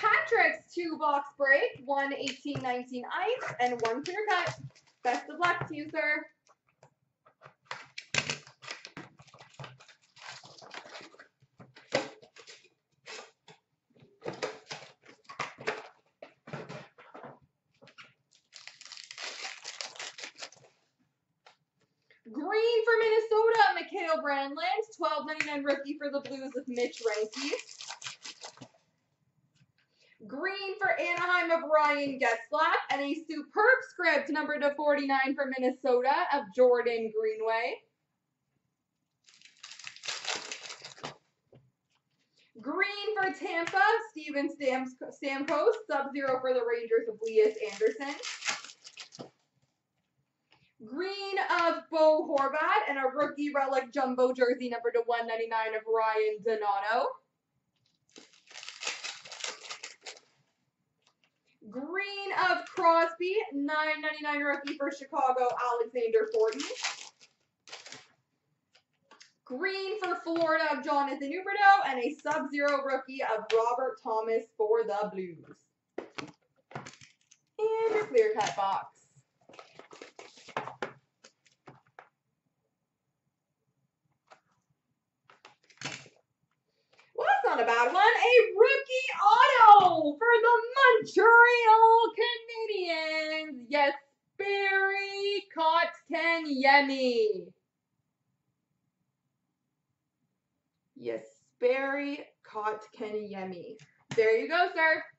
Patrick's two-box break, one 18-19 ice and one clear cut. Best of luck to you, sir. Green for Minnesota, Mikhail Granlund, $12.99 rookie for the Blues with Mitch Rankie. Green for Anaheim of Ryan Getzlaf, and a superb script number /49 for Minnesota of Jordan Greenway. Green for Tampa, Steven Stamkos, sub-zero for the Rangers of Elias Anderson. Green of Beau Horvat, and a rookie relic jumbo jersey number /199 of Ryan Donato. Green of Crosby, $9.99 rookie for Chicago, Alexander Fortin. Green for Florida of Jonathan Huberdeau, and a sub-zero rookie of Robert Thomas for the Blues. And a clear cut box. Well, that's not a bad one. A rookie auto for the Montreal Canadiens, Jesperi Kotkaniemi. Jesperi Kotkaniemi. There you go, sir.